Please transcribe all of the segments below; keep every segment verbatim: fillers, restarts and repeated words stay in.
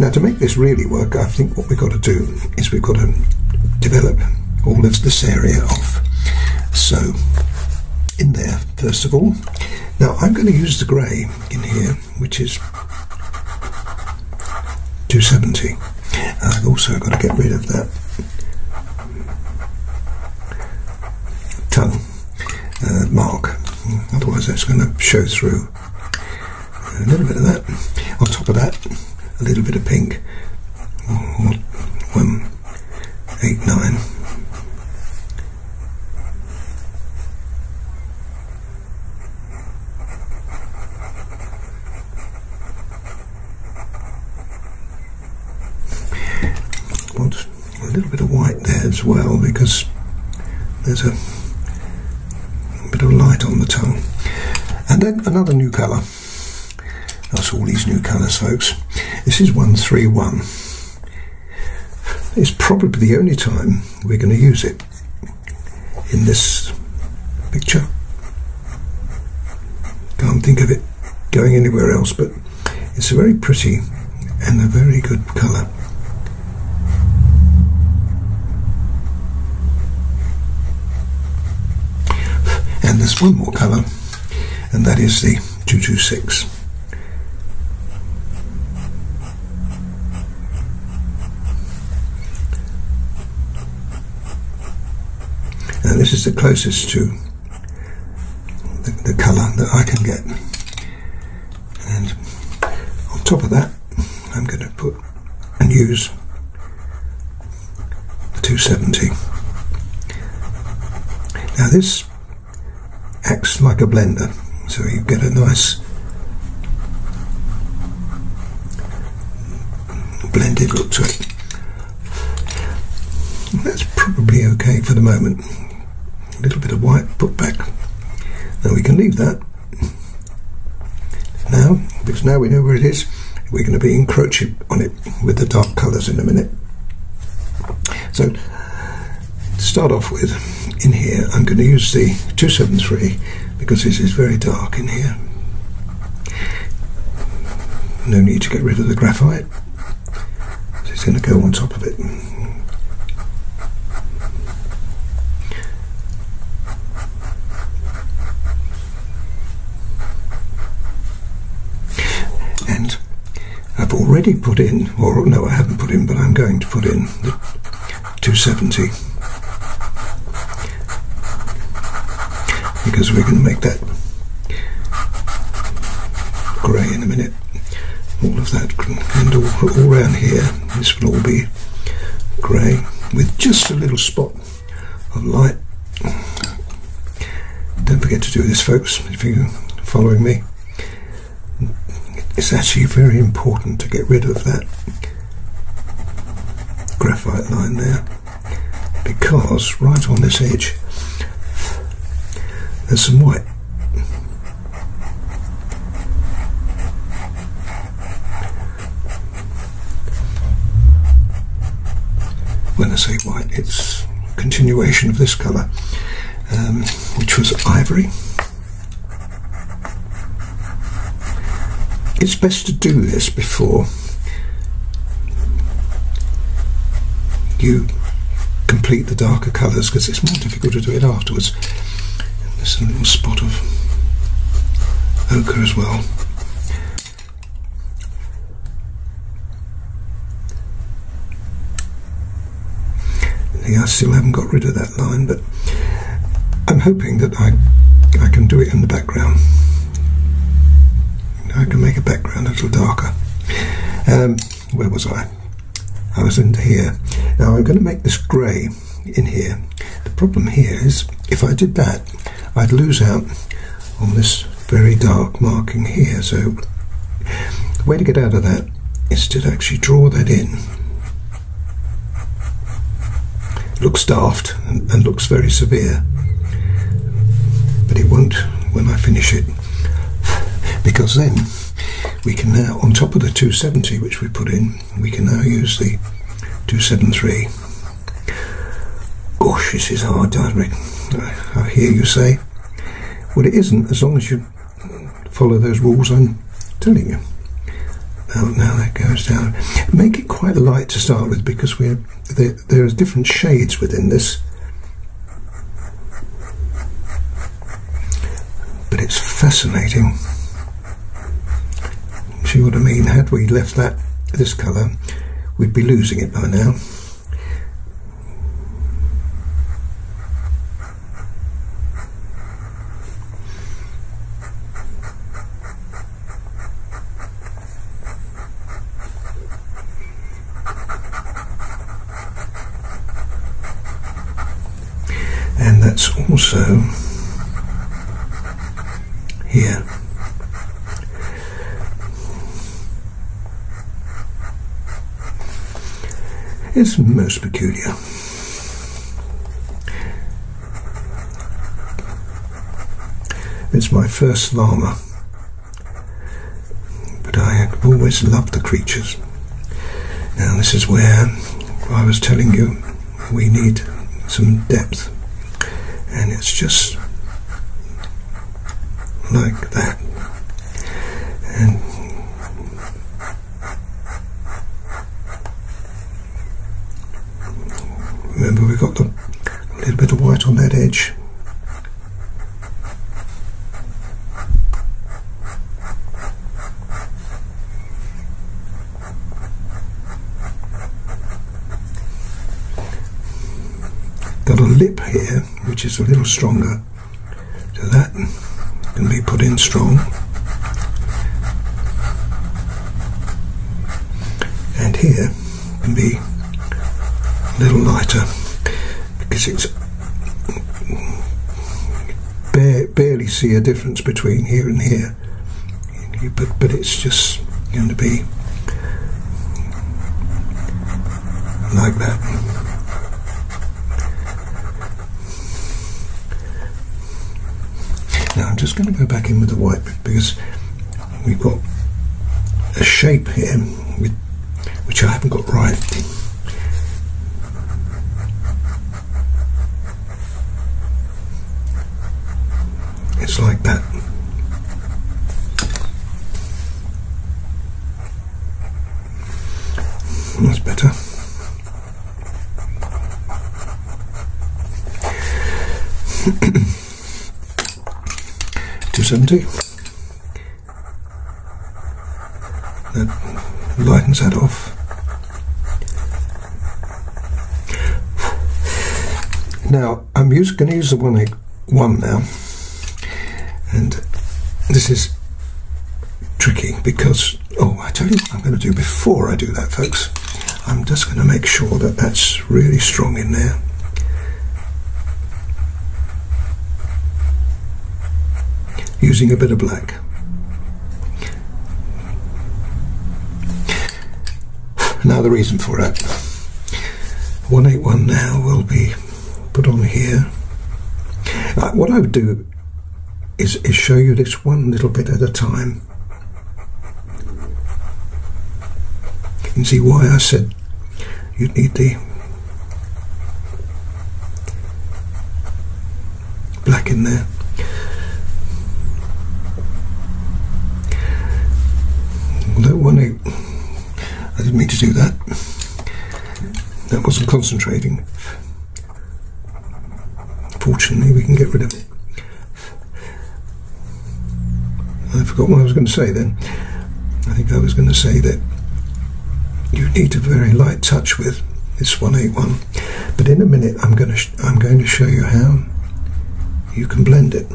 Now, to make this really work, I think what we've got to do is we've got to develop all of this area off. So, in there, first of all. Now, I'm going to use the grey in here, which is two seventy. And I've also got to get rid of that tongue uh, mark, otherwise that's going to show through. A little bit of that. On top of that, a little bit of pink. One, eight, nine. Want a little bit of white there as well, because there's a bit of light on the tongue. And then another new colour. That's all these new colours, folks. This is one three one. It's probably the only time we're going to use it in this picture. Can't think of it going anywhere else, but it's a very pretty and a very good colour. And there's one more colour, and that is the two two six. And this is the closest to the, the colour that I can get. And on top of that, I'm going to put and use the two seventy. Now this acts like a blender, so you get a nice blended look to it. That's probably okay for the moment. A little bit of white put back. Now we can leave that now, because now we know where it is. We're going to be encroaching on it with the dark colours in a minute. So to start off with, in here I'm going to use the two seven three, because this is very dark in here. No need to get rid of the graphite. It's going to go on top of it. I've already put in, or no, I haven't put in, but I'm going to put in the two seventy, because we're going to make that grey in a minute. All of that, and all, all around here, this will all be grey with just a little spot of light. Don't forget to do this, folks, if you're following me. It's actually very important to get rid of that graphite line there, because right on this edge there's some white. When I say white, it's a continuation of this colour, um, which was ivory. It's best to do this before you complete the darker colours, because it's more difficult to do it afterwards. And there's a little spot of ochre as well. Yeah, I still haven't got rid of that line, but I'm hoping that I, I can do it in the background. I can make a background a little darker. Um, where was I? I was into here. Now I'm going to make this grey in here. The problem here is, if I did that, I'd lose out on this very dark marking here. So the way to get out of that is to actually draw that in. It looks daft and, and looks very severe, but it won't when I finish it. Because then we can now, on top of the two seventy which we put in, we can now use the two seven three. Gosh, this is hard, I hear you say. Well, it isn't, as long as you follow those rules I'm telling you. Um, now that goes down. Make it quite light to start with, because we're there, there are different shades within this, but it's fascinating. See what I mean? Had we left that this colour, we'd be losing it by now. And that's also here. It's most peculiar. It's my first llama, but I always loved the creatures. Now this is where I was telling you we need some depth, and it's just like that. And remember, we've got the, a little bit of white on that edge. Got a lip here, which is a little stronger, so that can be put in strong. And here can be a little lighter, because it's bare, barely see a difference between here and here, but, but it's just going to be like that. Now I'm just going to go back in with the white, because we've got a shape here with, which I haven't got right. It's like that. That's better. two seventy. That lightens that off. Now I'm going to use the one eight one now, and this is tricky because, oh, I tell you what I'm going to do before I do that, folks. I'm just going to make sure that that's really strong in there. Using a bit of black. Now the reason for it. one eight one now will be put on here. Uh, what I would do is, is show you this one little bit at a time. You can see why I said you need the black in there. That one, I, I didn't mean to do that. That wasn't concentrating. Fortunately, we can get rid of it. I forgot what I was going to say then. I think I was going to say that you need a very light touch with this one eight one. But in a minute, I'm going to sh I'm going to show you how you can blend it.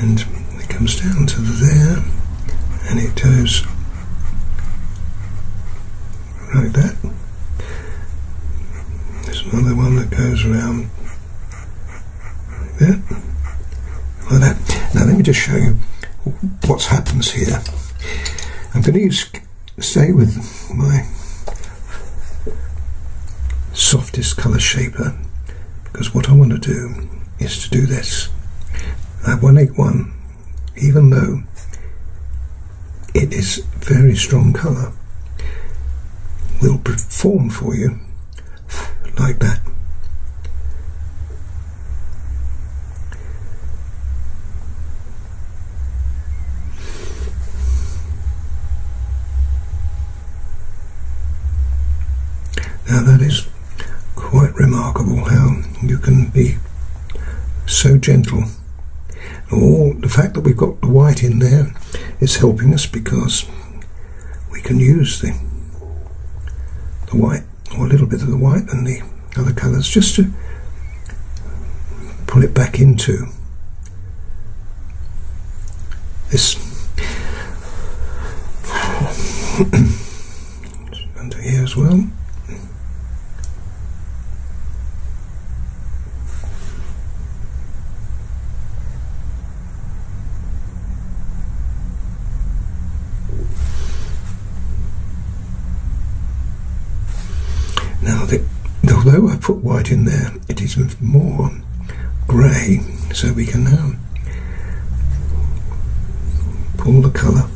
And comes down to there, and it goes like that. There's another one that goes around like that, like that. Now let me just show you what happens here. I'm going to use, stay with my softest colour shaper, because what I want to do is to do this. I have one eight one. Even though it is very strong colour, will perform for you like that. Now that is quite remarkable how you can be so gentle. All the fact that we've got the white in there is helping us, because we can use the the white, or a little bit of the white and the other colours, just to pull it back into this under here as well. Now, the, although I put white in there, it is more grey, so we can now pull the colour.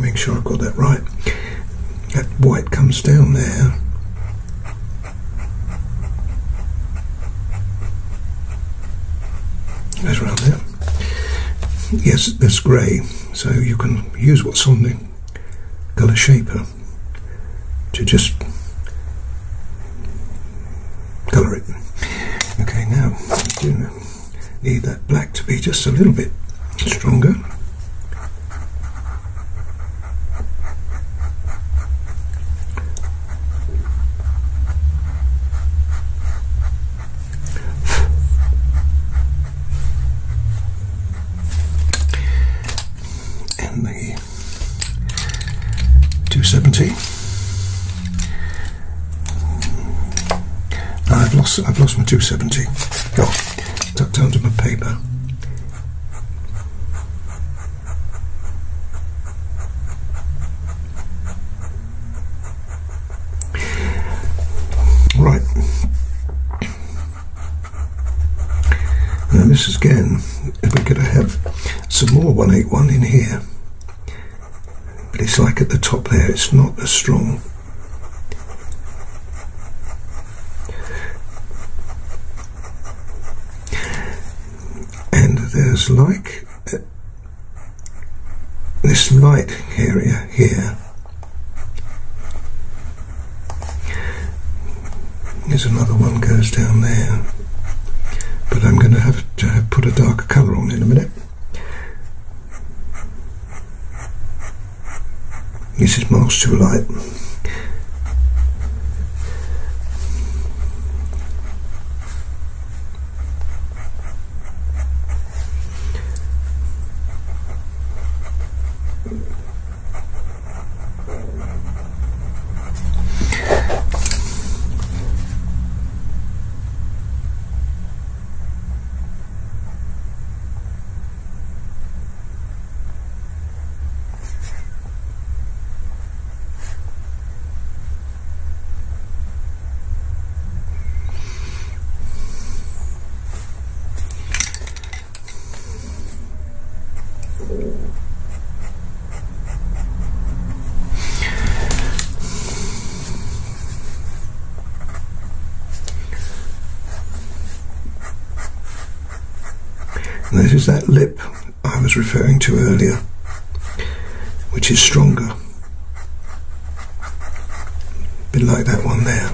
Make sure I've got that right. That white comes down there. Goes around there. Yes, that's grey, so you can use what's on the colour shaper to just colour it. Okay, now we do need that black to be just a little bit stronger. And the two seventy. No, I've lost I've lost my two seventy. Oh, tucked under my paper. Right. Now this is again, we're gonna have some more one eight one in here. It's like at the top there, it's not as strong. And there's like uh, this light area here. There's another one goes down there. But I'm going to have to have put a darker colour on in a minute. This is miles too light. And this is that lip I was referring to earlier, which is stronger. A bit like that one there.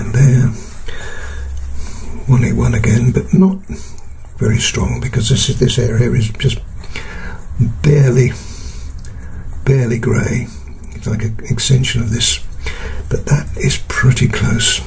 And there, one eight one again, but not very strong, because this is, this area is just barely, barely grey. It's like an extension of this, but that is pretty close.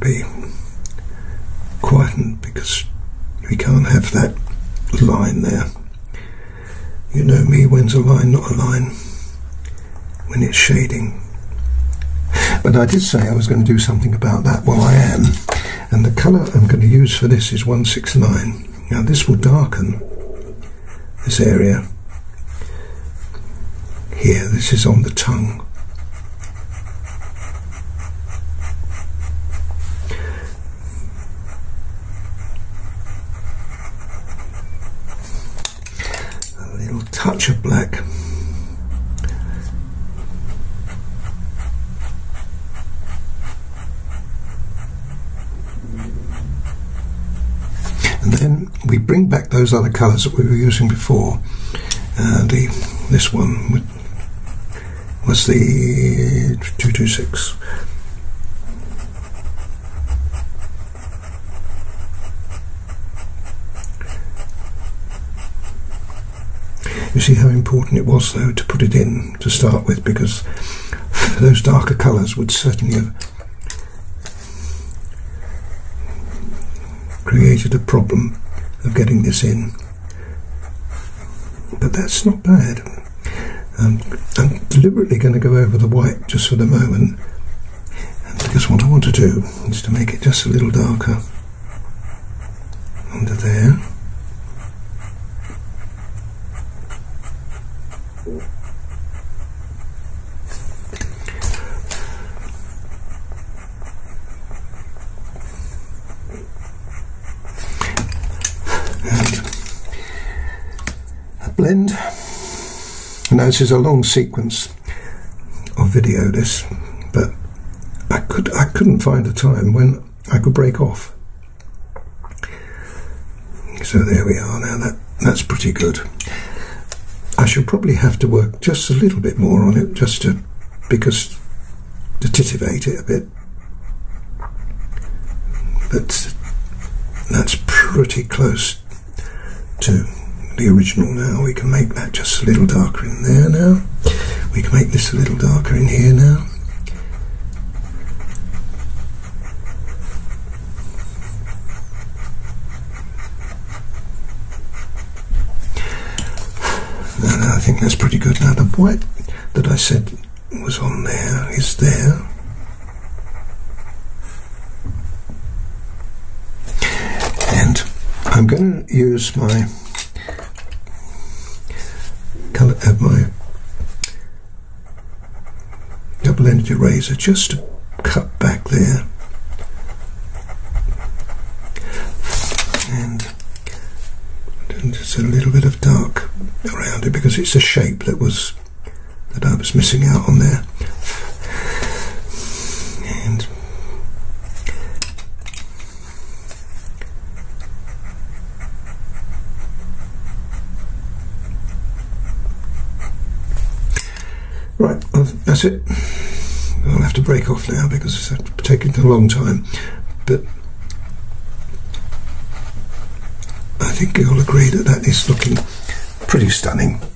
Be quietened, because we can't have that line there. You know me, when's a line not a line? when it's shading. But I did say I was going to do something about that. Well, I am. And the colour I'm going to use for this is one six nine. Now this will darken this area here. This is on the tongue. A little touch of black. Then we bring back those other colours that we were using before. Uh, the this one was the two two six. You see how important it was, though, to put it in to start with, because those darker colours would certainly have created a problem of getting this in. But that's not bad. Um, I'm deliberately going to go over the white just for the moment, because what I want to do is to make it just a little darker under there. Blend. Now this is a long sequence of video, this, but I could I couldn't find a time when I could break off. So there we are now. That that's pretty good. I should probably have to work just a little bit more on it, just to because to titivate it a bit. But that's pretty close to the original now. We can make that just a little darker in there now. We can make this a little darker in here now. And I think that's pretty good. Now the white that I said was on there is there. And I'm going to use my colour, uh, my double-ended eraser just to cut back there, and just a little bit of dark around it, because it's a shape that was that I was missing out on there. And right, that's it. I'll have to break off now because it's taking a long time, but I think you'll agree that that is looking pretty stunning.